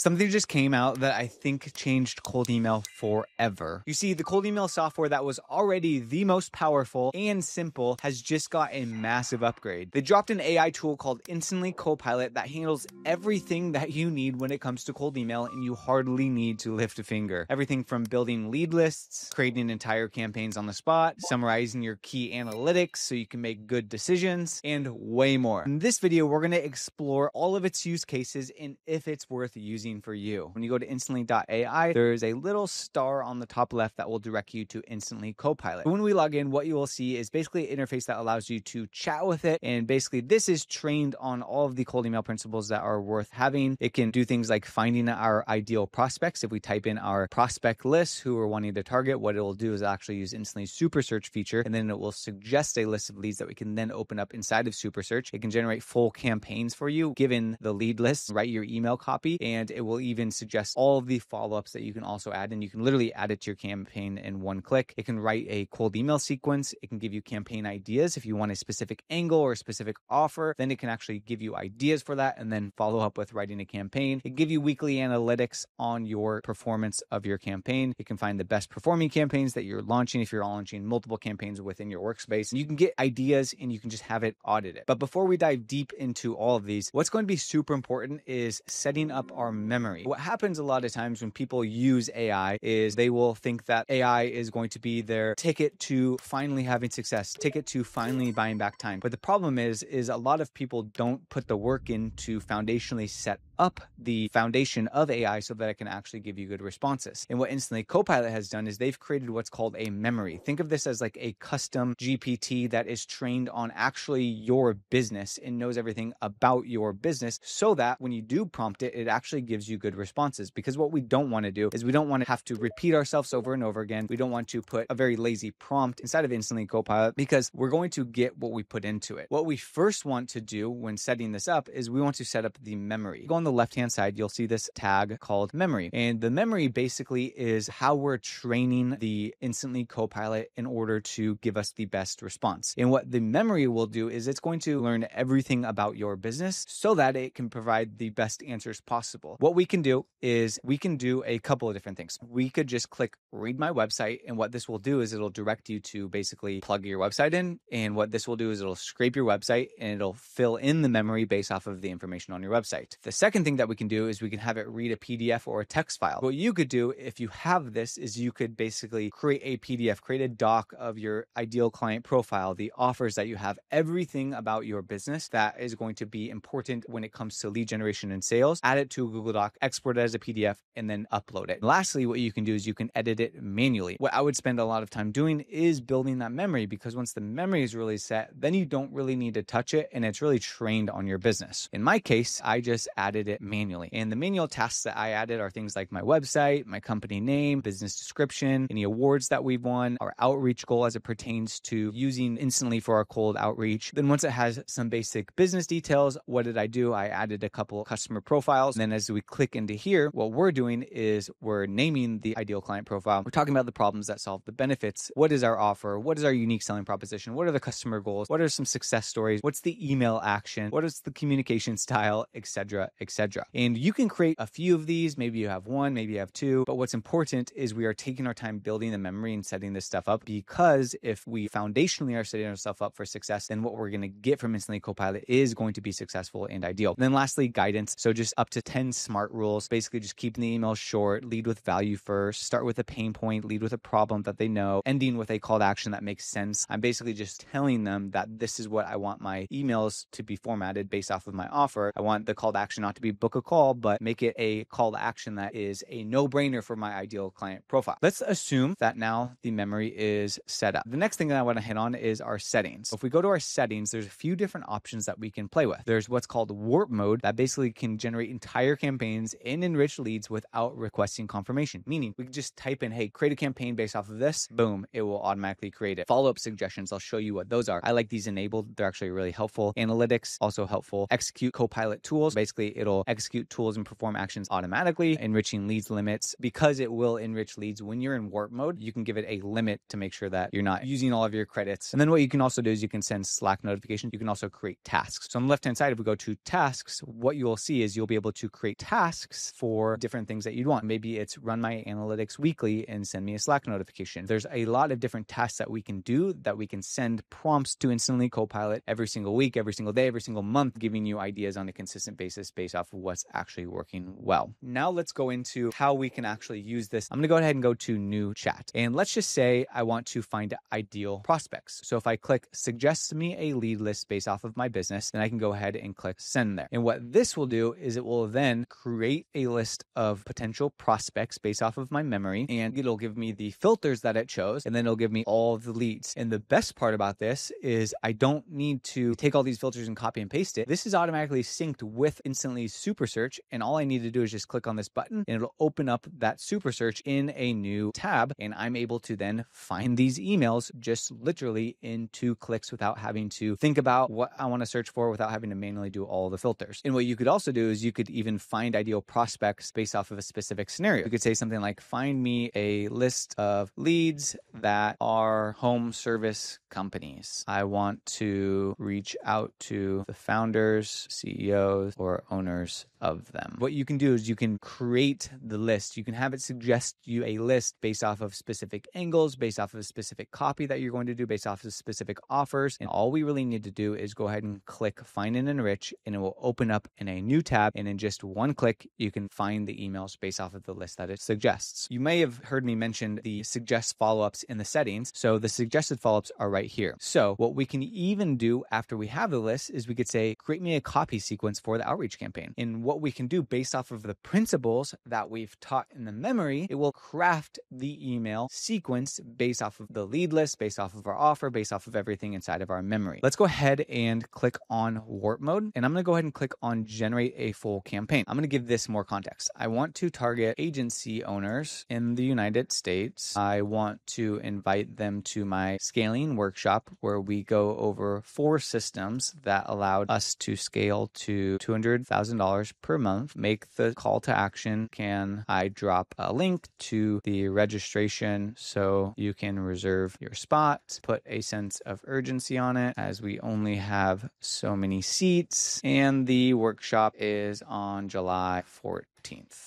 Something just came out that I think changed cold email forever. You see, the cold email software that was already the most powerful and simple has just got a massive upgrade. They dropped an AI tool called Instantly Copilot that handles everything that you need when it comes to cold email, and you hardly need to lift a finger. Everything from building lead lists, creating entire campaigns on the spot, summarizing your key analytics so you can make good decisions, and way more. In this video, we're going to explore all of its use cases and if it's worth using for you. When you go to instantly.ai, there is a little star on the top left that will direct you to Instantly Copilot. When we log in, what you will see is basically an interface that allows you to chat with it. And basically, this is trained on all of the cold email principles that are worth having. It can do things like finding our ideal prospects. If we type in our prospect list, who we're wanting to target, what it will do is actually use Instantly's Super Search feature, and then it will suggest a list of leads that we can then open up inside of Super Search. It can generate full campaigns for you, given the lead list, write your email copy, and it will even suggest all of the follow-ups that you can also add, and you can literally add it to your campaign in one click. It can write a cold email sequence. It can give you campaign ideas if you want a specific angle or a specific offer. Then it can actually give you ideas for that and then follow up with writing a campaign. It can give you weekly analytics on your performance of your campaign. It can find the best performing campaigns that you're launching if you're launching multiple campaigns within your workspace. And you can get ideas and you can just have it audit it. But before we dive deep into all of these, what's going to be super important is setting up our memory. What happens a lot of times when people use AI is they will think that AI is going to be their ticket to finally having success, ticket to finally buying back time. But the problem is a lot of people don't put the work in to foundationally set up the foundation of AI so that it can actually give you good responses. And what Instantly Copilot has done is they've created what's called a memory. Think of this as like a custom GPT that is trained on actually your business and knows everything about your business so that when you do prompt it, it actually gives you good responses. Because what we don't want to do is we don't want to have to repeat ourselves over and over again. We don't want to put a very lazy prompt inside of Instantly Copilot because we're going to get what we put into it. What we first want to do when setting this up is we want to set up the memory. Go on the left-hand side, you'll see this tag called memory. And the memory basically is how we're training the Instantly Copilot in order to give us the best response. And what the memory will do is it's going to learn everything about your business so that it can provide the best answers possible. What we can do is we can do a couple of different things. We could just click read my website. And what this will do is it'll direct you to basically plug your website in. And what this will do is it'll scrape your website and it'll fill in the memory based off of the information on your website. The second thing that we can do is we can have it read a PDF or a text file. What you could do if you have this is you could basically create a PDF, create a doc of your ideal client profile, the offers that you have, everything about your business that is going to be important when it comes to lead generation and sales. Add it to a Google Doc, export it as a PDF, and then upload it. And lastly, what you can do is you can edit it manually. What I would spend a lot of time doing is building that memory, because once the memory is really set, then you don't really need to touch it and it's really trained on your business. In my case, I just added it manually. And the manual tasks that I added are things like my website, my company name, business description, any awards that we've won, our outreach goal as it pertains to using Instantly for our cold outreach. Then once it has some basic business details, what did I do? I added a couple customer profiles. And then as we click into here, what we're doing is we're naming the ideal client profile. We're talking about the problems that solve the benefits. What is our offer? What is our unique selling proposition? What are the customer goals? What are some success stories? What's the email action? What is the communication style, etc., etc. And you can create a few of these. Maybe you have one, maybe you have two. But what's important is we are taking our time building the memory and setting this stuff up, because if we foundationally are setting ourselves up for success, then what we're going to get from Instantly Copilot is going to be successful and ideal. And then lastly, guidance. So just up to 10 smart rules, basically just keeping the email short, lead with value first, start with a pain point, lead with a problem that they know, ending with a call to action that makes sense. I'm basically just telling them that this is what I want my emails to be formatted based off of my offer. I want the call to action not to be book a call, but make it a call to action that is a no-brainer for my ideal client profile. Let's assume that now the memory is set up. The next thing that I want to hit on is our settings. If we go to our settings, there's a few different options that we can play with. There's what's called warp mode that basically can generate entire campaigns and enrich leads without requesting confirmation. Meaning we can just type in, hey, create a campaign based off of this. Boom, it will automatically create it. Follow-up suggestions, I'll show you what those are. I like these enabled. They're actually really helpful. Analytics, also helpful. Execute Copilot tools. Basically, it'll it'll execute tools and perform actions automatically, enriching leads limits. Because it will enrich leads when you're in warp mode, you can give it a limit to make sure that you're not using all of your credits. And then what you can also do is you can send Slack notifications. You can also create tasks. So on the left-hand side, if we go to tasks, what you'll see is you'll be able to create tasks for different things that you'd want. Maybe it's run my analytics weekly and send me a Slack notification. There's a lot of different tasks that we can do, that we can send prompts to Instantly Copilot every single week, every single day, every single month, giving you ideas on a consistent basis based off of what's actually working well. Now let's go into how we can actually use this. I'm going to go ahead and go to new chat. And let's just say I want to find ideal prospects. So if I click suggest me a lead list based off of my business, then I can go ahead and click send there. And what this will do is it will then create a list of potential prospects based off of my memory, and it'll give me the filters that it chose, and then it'll give me all the leads. And the best part about this is I don't need to take all these filters and copy and paste it. This is automatically synced with Instantly Super Search, and all I need to do is just click on this button and it'll open up that Super Search in a new tab, and I'm able to then find these emails just literally in 2 clicks without having to think about what I want to search for, without having to manually do all the filters. And what you could also do is you could even find ideal prospects based off of a specific scenario. You could say something like, find me a list of leads that are home service companies. I want to reach out to the founders, CEOs, or owners of them. What you can do is you can create the list. You can have it suggest you a list based off of specific angles, based off of a specific copy that you're going to do, based off of specific offers. And all we really need to do is go ahead and click find and enrich, and it will open up in a new tab. And in just 1 click, you can find the emails based off of the list that it suggests. You may have heard me mention the suggest follow-ups in the settings. So the suggested follow-ups are right here. So what we can even do after we have the list is we could say, create me a copy sequence for the outreach campaign. And what we can do based off of the principles that we've taught in the memory, it will craft the email sequence based off of the lead list, based off of our offer, based off of everything inside of our memory. Let's go ahead and click on warp mode. And I'm going to go ahead and click on generate a full campaign. I'm going to give this more context. I want to target agency owners in the United States. I want to invite them to my scaling workshop where we go over 4 systems that allowed us to scale to $200,000 per month. Make the call to action. Can I drop a link to the registration so you can reserve your spot? Put a sense of urgency on it as we only have so many seats, and the workshop is on July 14th.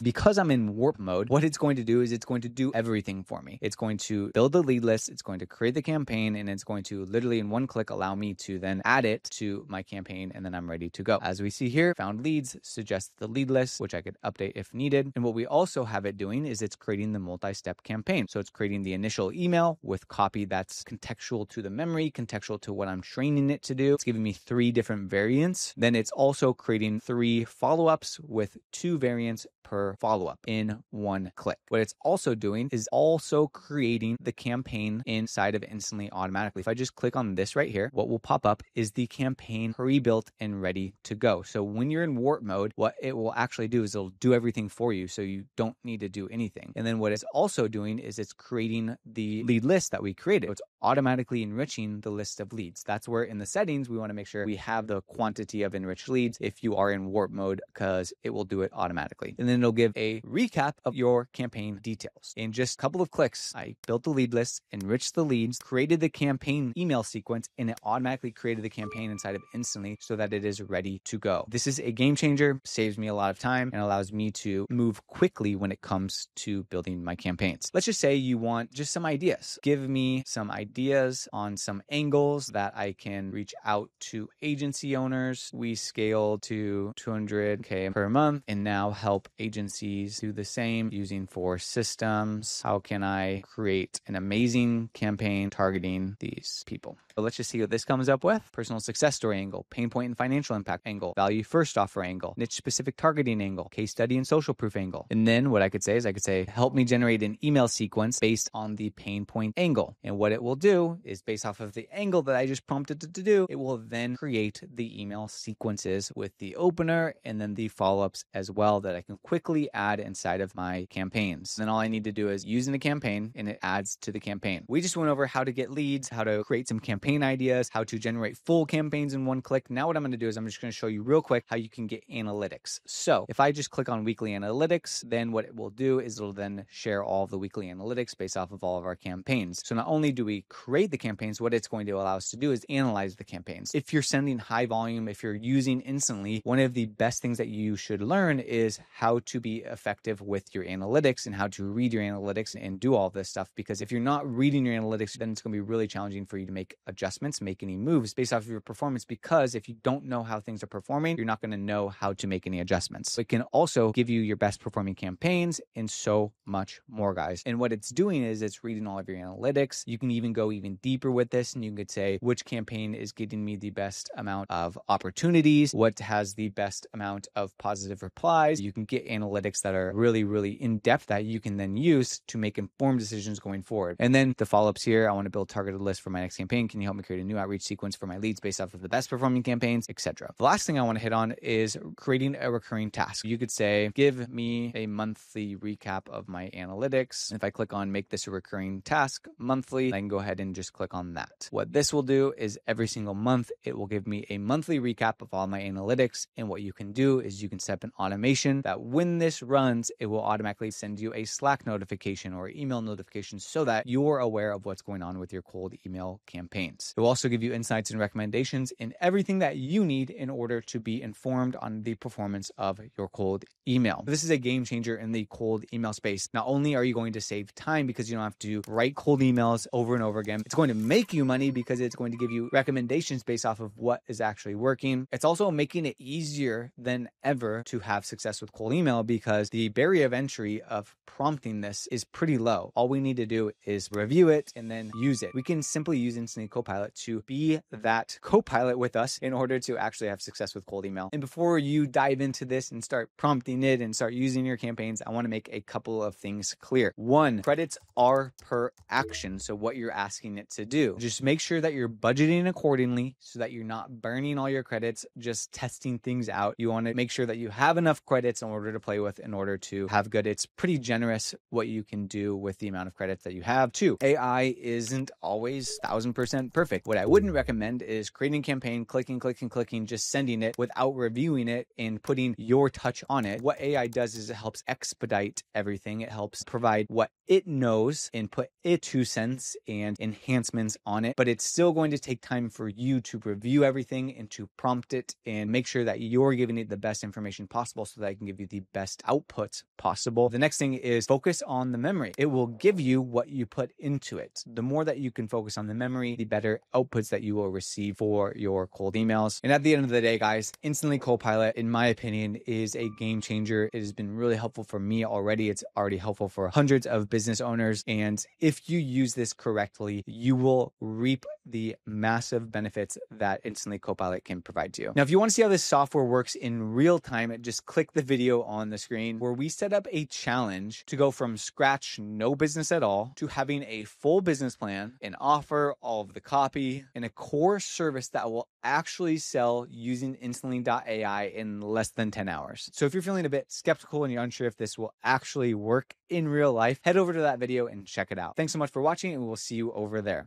Because I'm in warp mode, what it's going to do is it's going to do everything for me. It's going to build the lead list, it's going to create the campaign, and it's going to literally in 1 click allow me to then add it to my campaign, and then I'm ready to go. As we see here, found leads, suggest the lead list, which I could update if needed. And what we also have it doing is it's creating the multi-step campaign. So it's creating the initial email with copy that's contextual to the memory, contextual to what I'm training it to do. It's giving me 3 different variants. Then it's also creating 3 follow-ups with 2 variants per follow-up in 1 click. What it's also doing is also creating the campaign inside of Instantly automatically. If I just click on this right here, what will pop up is the campaign pre-built and ready to go. So when you're in warp mode, what it will actually do is it'll do everything for you, so you don't need to do anything. And then what it's also doing is it's creating the lead list that we created. It's automatically enriching the list of leads. That's where in the settings, we want to make sure we have the quantity of enriched leads if you are in warp mode, because it will do it automatically. And then it'll give a recap of your campaign details. In just a couple of clicks, I built the lead list, enriched the leads, created the campaign email sequence, and it automatically created the campaign inside of Instantly so that it is ready to go. This is a game changer, saves me a lot of time, and allows me to move quickly when it comes to building my campaigns. Let's just say you want just some ideas. Give me some ideas on some angles that I can reach out to agency owners. We scaled to 200K per month and now help agencies do the same using 4 systems. How can I create an amazing campaign targeting these people? So let's just see what this comes up with. Personal success story angle, pain point and financial impact angle, value first offer angle, niche specific targeting angle, case study and social proof angle. And then what I could say is help me generate an email sequence based on the pain point angle. And what it will do is, based off of the angle that I just prompted it to do, it will then create the email sequences with the opener and then the follow-ups as well that I can quickly add inside of my campaigns. Then all I need to do is use in the campaign and it adds to the campaign. We just went over how to get leads, how to create some campaign ideas, how to generate full campaigns in one click. Now what I'm going to do is I'm just going to show you real quick how you can get analytics. So if I just click on weekly analytics, then what it will do is it'll then share all the weekly analytics based off of all of our campaigns. So not only do we create the campaigns, what it's going to allow us to do is analyze the campaigns. If you're sending high volume, if you're using Instantly, one of the best things that you should learn is how to be effective with your analytics and how to read your analytics and do all this stuff. Because if you're not reading your analytics, then it's going to be really challenging for you to make adjustments, make any moves based off of your performance. Because if you don't know how things are performing, you're not going to know how to make any adjustments. It can also give you your best performing campaigns and so much more, guys. And what it's doing is it's reading all of your analytics. You can even go even deeper with this and you could say, which campaign is getting me the best amount of opportunities? What has the best amount of positive replies? You can get analytics that are really, really in depth that you can then use to make informed decisions going forward. And then the follow-ups here, I want to build targeted lists for my next campaign. Can you help me create a new outreach sequence for my leads based off of the best performing campaigns, etc. The last thing I want to hit on is creating a recurring task. You could say, give me a monthly recap of my analytics. And if I click on make this a recurring task monthly, I can go ahead and just click on that. What this will do is every single month, it will give me a monthly recap of all my analytics. And what you can do is you can set up an automation that when this runs, it will automatically send you a Slack notification or email notification so that you're aware of what's going on with your cold email campaigns. It will also give you insights and recommendations and everything that you need in order to be informed on the performance of your cold email. This is a game changer in the cold email space. Not only are you going to save time because you don't have to write cold emails over and over again, it's going to make you money because it's going to give you recommendations based off of what is actually working. It's also making it easier than ever to have success with cold email because the barrier of entry of prompting this is pretty low. All we need to do is review it and then use it. We can simply use Instantly Copilot to be that co-pilot with us in order to actually have success with cold email. And before you dive into this and start prompting it and start using your campaigns, I want to make a couple of things clear. One, credits are per action. So what you're asking it to do, just make sure that you're budgeting accordingly so that you're not burning all your credits, just testing things out. You want to make sure that you have enough credits in order to play with, in order to have good. It's pretty generous what you can do with the amount of credits that you have. Two, AI isn't always 1000% perfect. What I wouldn't recommend is creating a campaign, clicking, just sending it without reviewing it and putting your touch on it. What AI does is it helps expedite everything. It helps provide what it knows and put its 2 cents and enhancements on it, but it's still going to take time for you to review everything and to prompt it and make sure that you're giving it the best information possible so that it can give you the best outputs possible. The next thing is focus on the memory. It will give you what you put into it. The more that you can focus on the memory, the better outputs that you will receive for your cold emails. And at the end of the day, guys, Instantly Copilot, in my opinion, is a game changer. It has been really helpful for me already. It's already helpful for hundreds of business owners. And if you use this correctly, you will reap the massive benefits that Instantly Copilot can provide to you. Now, if you want to see how this software works in real time, just click the video on the screen where we set up a challenge to go from scratch, no business at all, to having a full business plan, an offer, all of the copy, and a core service that will actually sell using instantly.ai in less than 10 hours. So if you're feeling a bit skeptical and you're unsure if this will actually work in real life, head over to that video and check it out. Thanks so much for watching, and we'll see you over there.